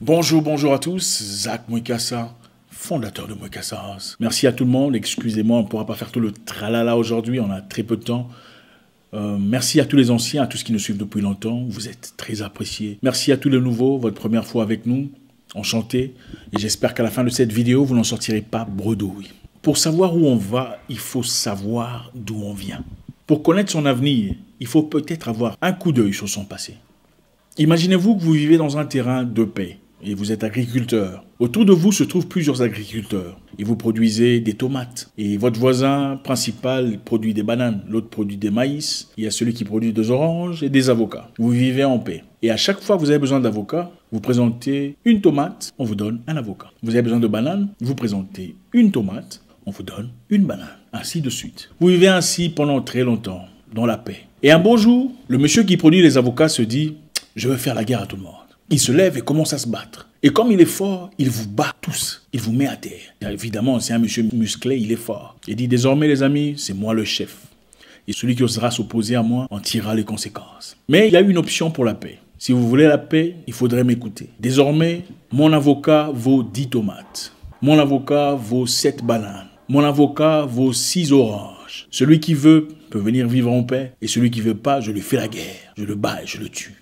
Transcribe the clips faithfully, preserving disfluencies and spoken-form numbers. Bonjour, bonjour à tous, Zach Mouikassa, fondateur de MouikassaHouse. Merci à tout le monde, excusez-moi, on ne pourra pas faire tout le tralala aujourd'hui, on a très peu de temps. Euh, merci à tous les anciens, à tous ceux qui nous suivent depuis longtemps, vous êtes très appréciés. Merci à tous les nouveaux, votre première fois avec nous, enchanté. Et j'espère qu'à la fin de cette vidéo, vous n'en sortirez pas bredouille. Pour savoir où on va, il faut savoir d'où on vient. Pour connaître son avenir, il faut peut-être avoir un coup d'œil sur son passé. Imaginez-vous que vous vivez dans un terrain de paix et vous êtes agriculteur. Autour de vous se trouvent plusieurs agriculteurs et vous produisez des tomates. Et votre voisin principal produit des bananes, l'autre produit des maïs, il y a celui qui produit des oranges et des avocats. Vous vivez en paix. Et à chaque fois que vous avez besoin d'avocats, vous présentez une tomate, on vous donne un avocat. Vous avez besoin de bananes, vous présentez une tomate, on vous donne une banane. Ainsi de suite. Vous vivez ainsi pendant très longtemps, dans la paix. Et un bon jour, le monsieur qui produit les avocats se dit « Je veux faire la guerre à tout le monde ». Il se lève et commence à se battre. Et comme il est fort, il vous bat tous. Il vous met à terre. Et évidemment, c'est un monsieur musclé, il est fort. Il dit « Désormais, les amis, c'est moi le chef. Et celui qui osera s'opposer à moi en tirera les conséquences. » Mais il y a une option pour la paix. Si vous voulez la paix, il faudrait m'écouter. Désormais, mon avocat vaut dix tomates. Mon avocat vaut sept bananes. Mon avocat vaut six oranges. Celui qui veut peut venir vivre en paix. Et celui qui veut pas, je lui fais la guerre. Je le bats et je le tue.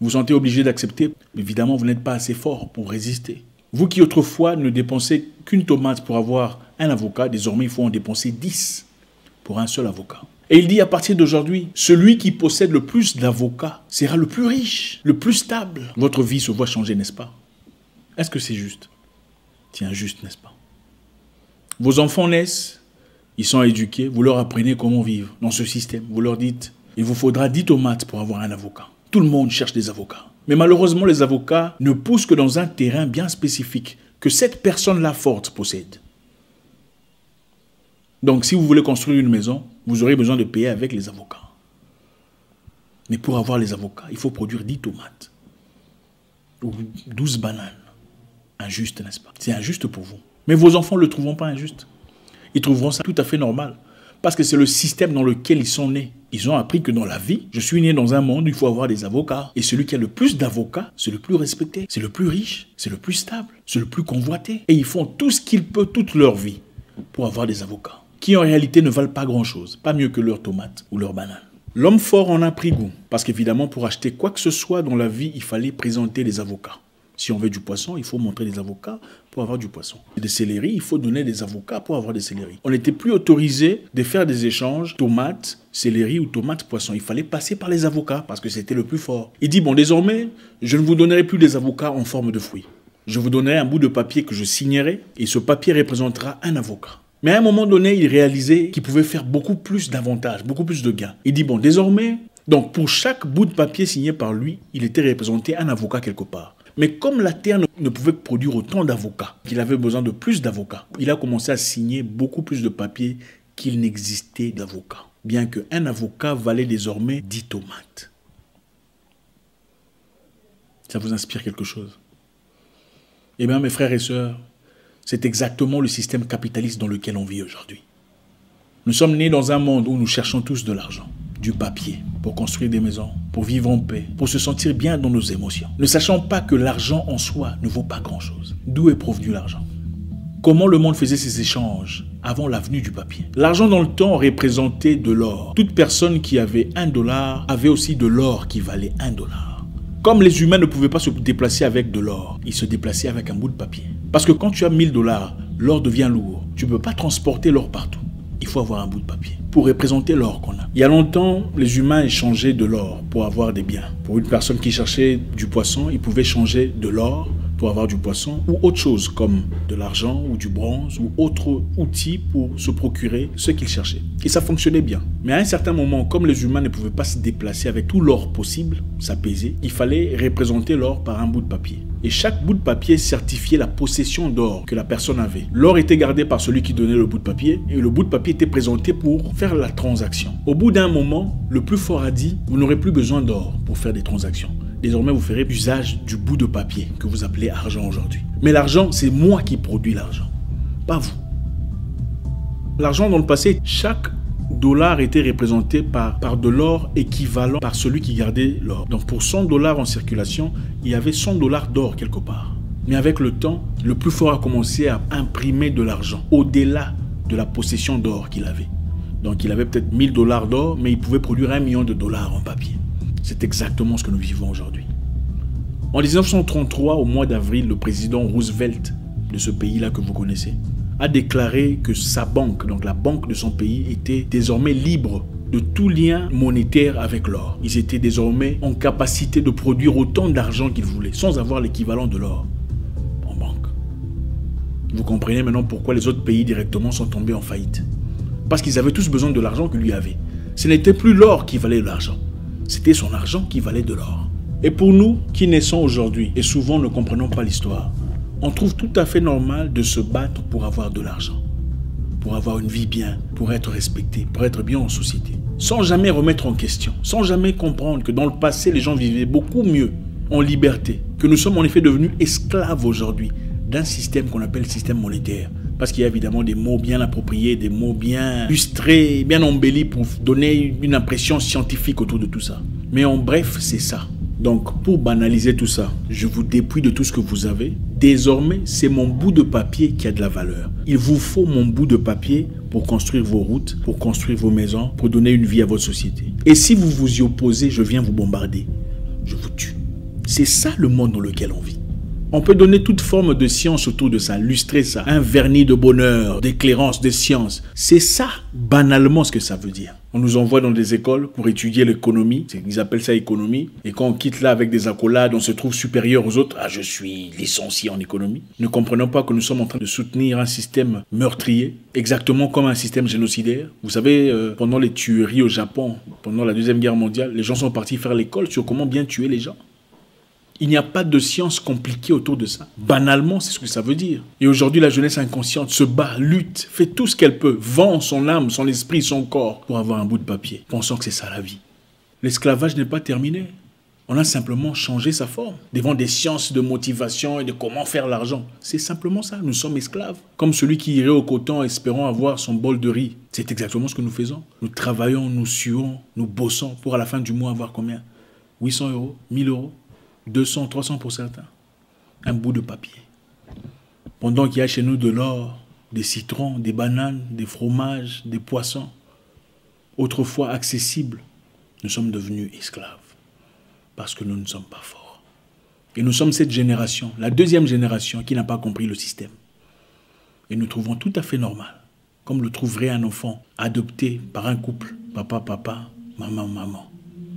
Vous vous sentez obligé d'accepter. Évidemment, vous n'êtes pas assez fort pour résister. Vous qui autrefois ne dépensez qu'une tomate pour avoir un avocat, désormais, il faut en dépenser dix pour un seul avocat. Et il dit à partir d'aujourd'hui, celui qui possède le plus d'avocats sera le plus riche, le plus stable. Votre vie se voit changer, n'est-ce pas? Est-ce que c'est juste? C'est injuste, n'est-ce pas? Vos enfants naissent, ils sont éduqués, vous leur apprenez comment vivre dans ce système. Vous leur dites, il vous faudra dix tomates pour avoir un avocat. Tout le monde cherche des avocats. Mais malheureusement, les avocats ne poussent que dans un terrain bien spécifique que cette personne-là forte possède. Donc, si vous voulez construire une maison, vous aurez besoin de payer avec les avocats. Mais pour avoir les avocats, il faut produire dix tomates ou douze bananes. Injuste, n'est-ce pas? C'est injuste pour vous. Mais vos enfants ne le trouveront pas injuste. Ils trouveront ça tout à fait normal. Parce que c'est le système dans lequel ils sont nés. Ils ont appris que dans la vie, je suis né dans un monde où il faut avoir des avocats. Et celui qui a le plus d'avocats, c'est le plus respecté, c'est le plus riche, c'est le plus stable, c'est le plus convoité. Et ils font tout ce qu'ils peuvent toute leur vie pour avoir des avocats. Qui en réalité ne valent pas grand-chose. Pas mieux que leurs tomates ou leurs bananes. L'homme fort en a pris goût. Parce qu'évidemment, pour acheter quoi que ce soit dans la vie, il fallait présenter des avocats. Si on veut du poisson, il faut montrer des avocats pour avoir du poisson. Des céleris, il faut donner des avocats pour avoir des céleris. On n'était plus autorisé de faire des échanges tomates, céleri ou tomates, poisson. Il fallait passer par les avocats parce que c'était le plus fort. Il dit, bon, désormais, je ne vous donnerai plus des avocats en forme de fruits. Je vous donnerai un bout de papier que je signerai et ce papier représentera un avocat. Mais à un moment donné, il réalisait qu'il pouvait faire beaucoup plus d'avantages, beaucoup plus de gains. Il dit, bon, désormais, donc pour chaque bout de papier signé par lui, il était représenté un avocat quelque part. Mais comme la terre ne pouvait produire autant d'avocats, qu'il avait besoin de plus d'avocats, il a commencé à signer beaucoup plus de papiers qu'il n'existait d'avocats. Bien qu'un avocat valait désormais dix tomates. Ça vous inspire quelque chose? Eh bien, mes frères et sœurs, c'est exactement le système capitaliste dans lequel on vit aujourd'hui. Nous sommes nés dans un monde où nous cherchons tous de l'argent, du papier, pour construire des maisons, pour vivre en paix, pour se sentir bien dans nos émotions. Ne sachant pas que l'argent en soi ne vaut pas grand-chose. D'où est provenu l'argent? Comment le monde faisait ses échanges avant l'avenue du papier? L'argent dans le temps représentait de l'or. Toute personne qui avait un dollar avait aussi de l'or qui valait un dollar. Comme les humains ne pouvaient pas se déplacer avec de l'or, ils se déplaçaient avec un bout de papier. Parce que quand tu as mille dollars, l'or devient lourd. Tu ne peux pas transporter l'or partout. Il faut avoir un bout de papier pour représenter l'or qu'on a. Il y a longtemps, les humains échangeaient de l'or pour avoir des biens. Pour une personne qui cherchait du poisson, il pouvait changer de l'or pour avoir du poisson ou autre chose comme de l'argent ou du bronze ou autre outil pour se procurer ce qu'il cherchait. Et ça fonctionnait bien. Mais à un certain moment, comme les humains ne pouvaient pas se déplacer avec tout l'or possible, ça pesait, il fallait représenter l'or par un bout de papier. Et chaque bout de papier certifiait la possession d'or que la personne avait. L'or était gardé par celui qui donnait le bout de papier et le bout de papier était présenté pour faire la transaction. Au bout d'un moment, le plus fort a dit « Vous n'aurez plus besoin d'or pour faire des transactions. Désormais, vous ferez usage du bout de papier que vous appelez argent aujourd'hui. » Mais l'argent, c'est moi qui produis l'argent, pas vous. L'argent dans le passé, chaque dollars était représenté par, par de l'or équivalent par celui qui gardait l'or. Donc pour cent dollars en circulation, il y avait cent dollars d'or quelque part. Mais avec le temps, le plus fort a commencé à imprimer de l'argent au-delà de la possession d'or qu'il avait. Donc il avait peut-être mille dollars d'or, mais il pouvait produire un million de dollars en papier. C'est exactement ce que nous vivons aujourd'hui. En mille neuf cent trente-trois, au mois d'avril, le président Roosevelt de ce pays-là que vous connaissez, a déclaré que sa banque, donc la banque de son pays, était désormais libre de tout lien monétaire avec l'or. Ils étaient désormais en capacité de produire autant d'argent qu'ils voulaient, sans avoir l'équivalent de l'or en banque. Vous comprenez maintenant pourquoi les autres pays directement sont tombés en faillite. Parce qu'ils avaient tous besoin de l'argent que lui avait. Ce n'était plus l'or qui valait de l'argent, c'était son argent qui valait de l'or. Et pour nous qui naissons aujourd'hui, et souvent ne comprenons pas l'histoire, on trouve tout à fait normal de se battre pour avoir de l'argent, pour avoir une vie bien, pour être respecté, pour être bien en société. Sans jamais remettre en question, sans jamais comprendre que dans le passé, les gens vivaient beaucoup mieux en liberté, que nous sommes en effet devenus esclaves aujourd'hui d'un système qu'on appelle système monétaire. Parce qu'il y a évidemment des mots bien appropriés, des mots bien illustrés, bien embellis pour donner une impression scientifique autour de tout ça. Mais en bref, c'est ça. Donc, pour banaliser tout ça, je vous dépouille de tout ce que vous avez. Désormais, c'est mon bout de papier qui a de la valeur. Il vous faut mon bout de papier pour construire vos routes, pour construire vos maisons, pour donner une vie à votre société. Et si vous vous y opposez, je viens vous bombarder. Je vous tue. C'est ça le monde dans lequel on vit. On peut donner toute forme de science autour de ça, lustrer ça, un vernis de bonheur, d'éclairance, de science. C'est ça, banalement, ce que ça veut dire. On nous envoie dans des écoles pour étudier l'économie, ils appellent ça économie, et quand on quitte là avec des accolades, on se trouve supérieur aux autres. Ah, je suis licencié en économie. Ne comprenons pas que nous sommes en train de soutenir un système meurtrier, exactement comme un système génocidaire. Vous savez, euh, pendant les tueries au Japon, pendant la Deuxième Guerre mondiale, les gens sont partis faire l'école sur comment bien tuer les gens. Il n'y a pas de science compliquée autour de ça. Banalement, c'est ce que ça veut dire. Et aujourd'hui, la jeunesse inconsciente se bat, lutte, fait tout ce qu'elle peut, vend son âme, son esprit, son corps, pour avoir un bout de papier, pensant que c'est ça la vie. L'esclavage n'est pas terminé. On a simplement changé sa forme. Devant des sciences de motivation et de comment faire l'argent. C'est simplement ça, nous sommes esclaves. Comme celui qui irait au coton espérant avoir son bol de riz. C'est exactement ce que nous faisons. Nous travaillons, nous suons, nous bossons pour à la fin du mois avoir combien? huit cents euros, mille euros, deux cents, trois cents pour certains. Un bout de papier. Pendant qu'il y a chez nous de l'or, des citrons, des bananes, des fromages, des poissons, autrefois accessibles, nous sommes devenus esclaves. Parce que nous ne sommes pas forts. Et nous sommes cette génération, la deuxième génération, qui n'a pas compris le système. Et nous trouvons tout à fait normal, comme le trouverait un enfant adopté par un couple, papa, papa, maman, maman.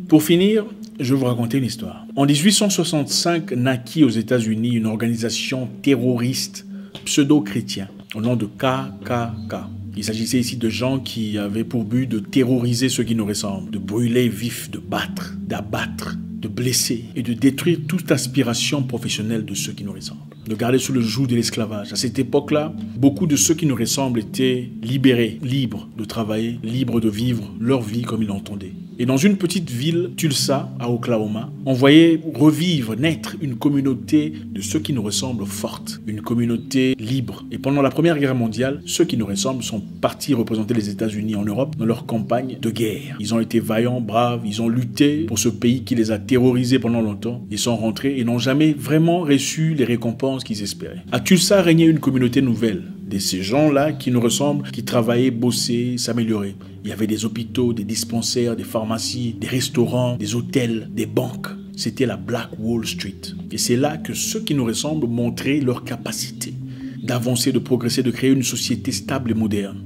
Pour finir, je vais vous raconter une histoire. En mille huit cent soixante-cinq, naquit aux États-Unis une organisation terroriste pseudo-chrétienne au nom de K K K. Il s'agissait ici de gens qui avaient pour but de terroriser ceux qui nous ressemblent, de brûler vifs, de battre, d'abattre, de blesser et de détruire toute aspiration professionnelle de ceux qui nous ressemblent, de garder sous le joug de l'esclavage. À cette époque-là, beaucoup de ceux qui nous ressemblent étaient libérés, libres de travailler, libres de vivre leur vie comme ils l'entendaient. Et dans une petite ville, Tulsa, à Oklahoma, on voyait revivre, naître une communauté de ceux qui nous ressemblent forte, une communauté libre. Et pendant la Première Guerre mondiale, ceux qui nous ressemblent sont partis représenter les États-Unis en Europe dans leur campagne de guerre. Ils ont été vaillants, braves, ils ont lutté pour ce pays qui les a terrorisés pendant longtemps. Ils sont rentrés et n'ont jamais vraiment reçu les récompenses qu'ils espéraient. À Tulsa régnait une communauté nouvelle. De ces gens-là qui nous ressemblent, qui travaillaient, bossaient, s'amélioraient. Il y avait des hôpitaux, des dispensaires, des pharmacies, des restaurants, des hôtels, des banques. C'était la Black Wall Street. Et c'est là que ceux qui nous ressemblent montraient leur capacité d'avancer, de progresser, de créer une société stable et moderne.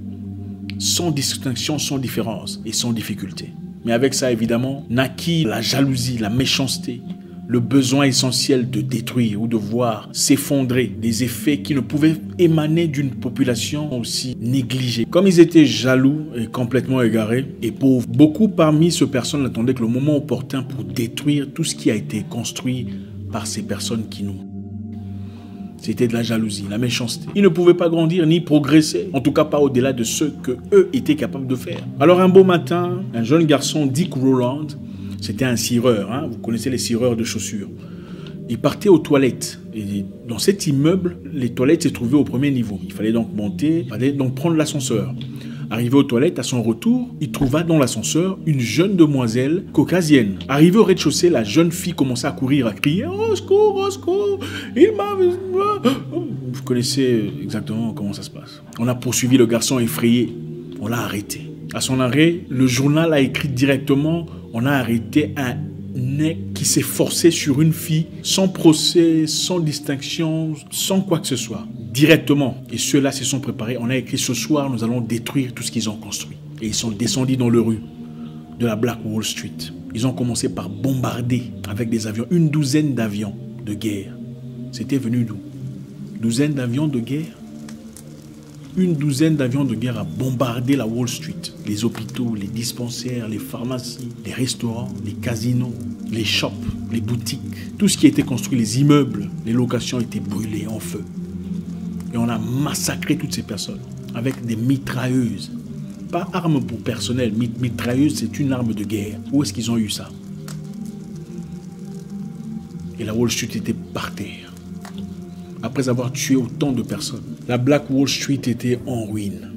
Sans distinction, sans différence et sans difficulté. Mais avec ça, évidemment, naquit la jalousie, la méchanceté, le besoin essentiel de détruire ou de voir s'effondrer des effets qui ne pouvaient émaner d'une population aussi négligée. Comme ils étaient jaloux et complètement égarés et pauvres, beaucoup parmi ces personnes attendaient que le moment opportun pour détruire tout ce qui a été construit par ces personnes qui nous. C'était de la jalousie, la méchanceté. Ils ne pouvaient pas grandir ni progresser, en tout cas pas au-delà de ce que eux étaient capables de faire. Alors un beau matin, un jeune garçon, Dick Rowland, c'était un cireur, hein, vous connaissez les cireurs de chaussures. Il partait aux toilettes. Et dans cet immeuble, les toilettes se trouvaient au premier niveau. Il fallait donc monter, il fallait donc prendre l'ascenseur. Arrivé aux toilettes, à son retour, il trouva dans l'ascenseur une jeune demoiselle caucasienne. Arrivé au rez-de-chaussée, la jeune fille commença à courir, à crier « Au secours, au secours, il m'a... » Vous connaissez exactement comment ça se passe. On a poursuivi le garçon effrayé. On l'a arrêté. À son arrêt, le journal a écrit directement « On a arrêté un nec qui s'est forcé sur une fille sans procès, sans distinction, sans quoi que ce soit. » Directement. Et ceux-là se sont préparés. On a écrit « Ce soir, nous allons détruire tout ce qu'ils ont construit. » Et ils sont descendus dans le rue de la Black Wall Street. Ils ont commencé par bombarder avec des avions, une douzaine d'avions de guerre. C'était venu d'où? Douzaine d'avions de guerre? Une douzaine d'avions de guerre a bombardé la Wall Street. Les hôpitaux, les dispensaires, les pharmacies, les restaurants, les casinos, les shops, les boutiques. Tout ce qui était construit, les immeubles, les locations étaient brûlées en feu. Et on a massacré toutes ces personnes avec des mitrailleuses. Pas arme pour personnel, mitrailleuse, c'est une arme de guerre. Où est-ce qu'ils ont eu ça? Et la Wall Street était par terre. Après avoir tué autant de personnes, la Black Wall Street était en ruine.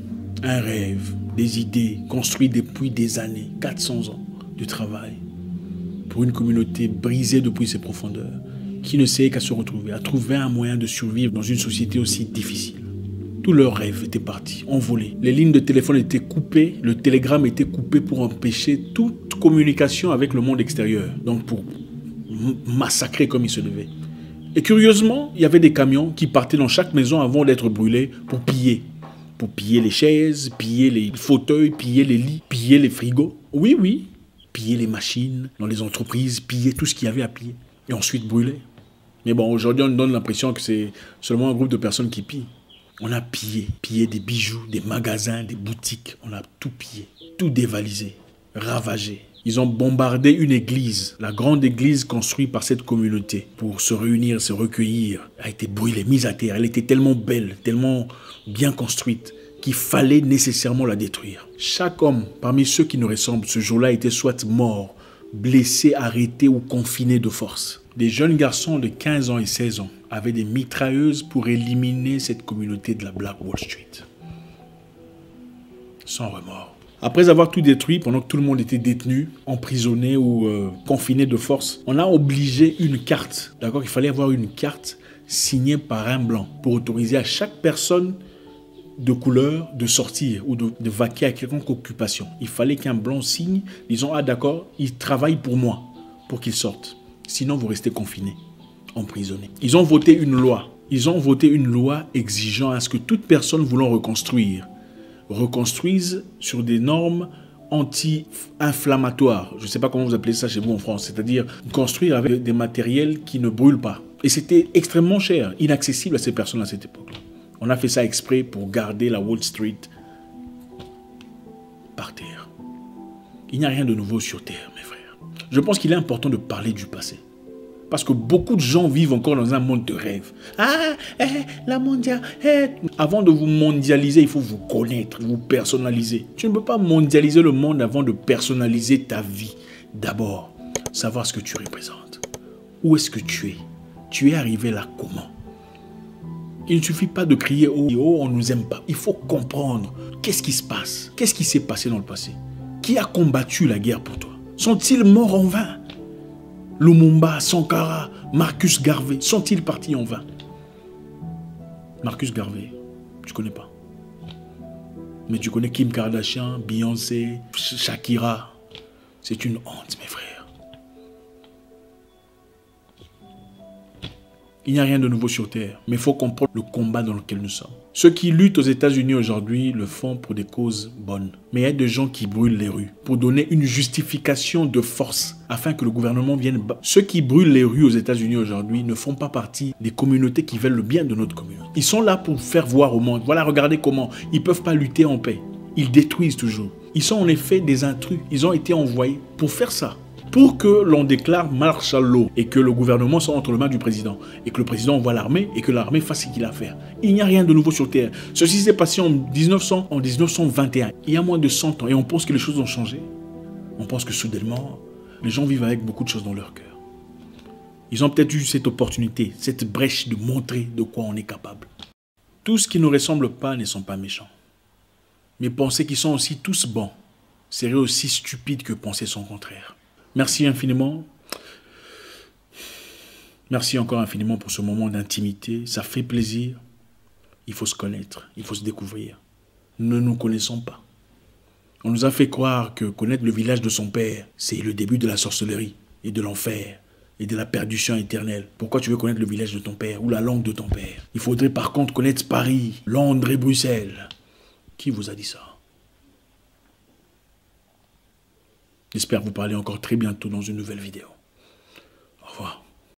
Un rêve, des idées construites depuis des années, quatre cents ans de travail, pour une communauté brisée depuis ses profondeurs, qui ne sait qu'à se retrouver, à trouver un moyen de survivre dans une société aussi difficile. Tous leurs rêves étaient partis, envolés. Les lignes de téléphone étaient coupées, le télégramme était coupé pour empêcher toute communication avec le monde extérieur, donc pour massacrer comme il se devait. Et curieusement, il y avait des camions qui partaient dans chaque maison avant d'être brûlés pour piller. Pour piller les chaises, piller les fauteuils, piller les lits, piller les frigos. Oui, oui, piller les machines dans les entreprises, piller tout ce qu'il y avait à piller. Et ensuite brûler. Mais bon, aujourd'hui, on donne l'impression que c'est seulement un groupe de personnes qui pillent. On a pillé, pillé des bijoux, des magasins, des boutiques. On a tout pillé, tout dévalisé, ravagé. Ils ont bombardé une église. La grande église construite par cette communauté pour se réunir, se recueillir, a été brûlée, mise à terre. Elle était tellement belle, tellement bien construite qu'il fallait nécessairement la détruire. Chaque homme parmi ceux qui nous ressemblent ce jour-là était soit mort, blessé, arrêté ou confiné de force. Des jeunes garçons de quinze ans et seize ans avaient des mitrailleuses pour éliminer cette communauté de la Black Wall Street. Sans remords. Après avoir tout détruit, pendant que tout le monde était détenu, emprisonné ou euh, confiné de force, on a obligé une carte. D'accord, il fallait avoir une carte signée par un blanc pour autoriser à chaque personne de couleur de sortir ou de, de vaquer à quelconque occupation. Il fallait qu'un blanc signe, disons, ah d'accord, il travaille pour moi, pour qu'il sorte. Sinon, vous restez confiné, emprisonné. Ils ont voté une loi. Ils ont voté une loi exigeant à ce que toute personne voulant reconstruire reconstruisent sur des normes anti-inflammatoires. Je ne sais pas comment vous appelez ça chez vous en France. C'est-à-dire construire avec des matériels qui ne brûlent pas. Et c'était extrêmement cher, inaccessible à ces personnes à cette époque-là. On a fait ça exprès pour garder la Wall Street par terre. Il n'y a rien de nouveau sur terre, mes frères. Je pense qu'il est important de parler du passé. Parce que beaucoup de gens vivent encore dans un monde de rêve. Ah, eh, la mondiale. Eh. Avant de vous mondialiser, il faut vous connaître, vous personnaliser. Tu ne peux pas mondialiser le monde avant de personnaliser ta vie. D'abord, savoir ce que tu représentes. Où est-ce que tu es? Tu es arrivé là comment? Il ne suffit pas de crier oh, « Oh, on ne nous aime pas ». Il faut comprendre qu'est-ce qui se passe. Qu'est-ce qui s'est passé dans le passé? Qui a combattu la guerre pour toi? Sont-ils morts en vain? Lumumba, Sankara, Marcus Garvey, sont-ils partis en vain? Marcus Garvey, tu connais pas. Mais tu connais Kim Kardashian, Beyoncé, Shakira. C'est une honte, mes frères. Il n'y a rien de nouveau sur Terre, mais il faut comprendre le combat dans lequel nous sommes. Ceux qui luttent aux États-Unis aujourd'hui le font pour des causes bonnes. Mais il y a des gens qui brûlent les rues pour donner une justification de force afin que le gouvernement vienne battre. Ceux qui brûlent les rues aux États-Unis aujourd'hui ne font pas partie des communautés qui veulent le bien de notre communauté. Ils sont là pour faire voir au monde. Voilà, regardez comment. Ils ne peuvent pas lutter en paix. Ils détruisent toujours. Ils sont en effet des intrus. Ils ont été envoyés pour faire ça. Pour que l'on déclare martial law et que le gouvernement soit entre les mains du président et que le président envoie l'armée et que l'armée fasse ce qu'il a à faire. Il n'y a rien de nouveau sur Terre. Ceci s'est passé en mille neuf cents, en mille neuf cent vingt et un. Il y a moins de cent ans et on pense que les choses ont changé. On pense que soudainement, les gens vivent avec beaucoup de choses dans leur cœur. Ils ont peut-être eu cette opportunité, cette brèche de montrer de quoi on est capable. Tous qui ne ressemblent pas ne sont pas méchants. Mais penser qu'ils sont aussi tous bons serait aussi stupide que penser son contraire. Merci infiniment. Merci encore infiniment pour ce moment d'intimité. Ça fait plaisir. Il faut se connaître. Il faut se découvrir. Nous ne nous connaissons pas. On nous a fait croire que connaître le village de son père, c'est le début de la sorcellerie et de l'enfer et de la perdition éternelle. Pourquoi tu veux connaître le village de ton père ou la langue de ton père? Il faudrait par contre connaître Paris, Londres et Bruxelles. Qui vous a dit ça? J'espère vous parler encore très bientôt dans une nouvelle vidéo. Au revoir.